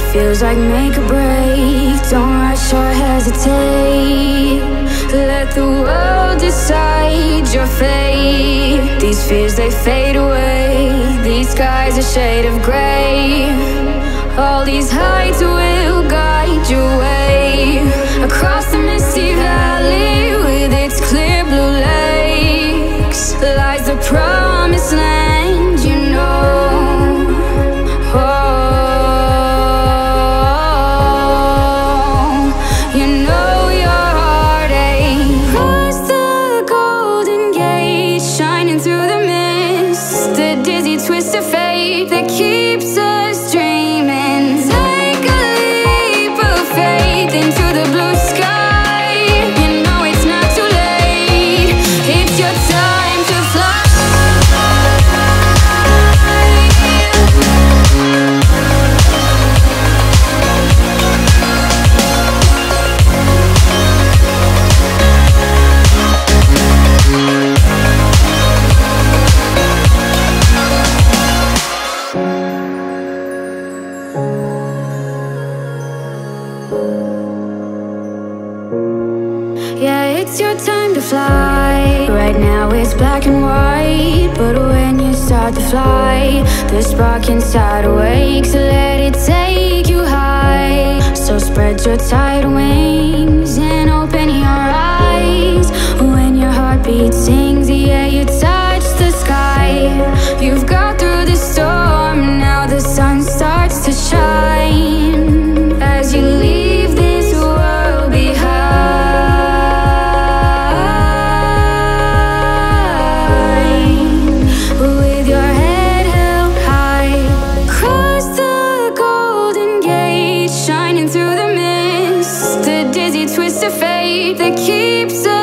it feels like make or break. Don't rush or hesitate. Let the world decide your fate. These fears, they fade away. These skies, a shade of gray. All these heights will guide your way across the misty valley with its clear blue lakes. Lies the promised land, you know. Oh, you know your heart aches. Past the golden gate, shining through the mist, the dizzy twist of fate that keeps us dreaming. It's your time to fly. Right now it's black and white, but when you start to fly, the spark inside awakes. Let it take you high. So spread your tired wings and open your eyes. When your heartbeat sings, yeah, you touch the sky. You've got through the storm, now the sun starts to shine as you leave. Through the mist, the dizzy twist of fate that keeps us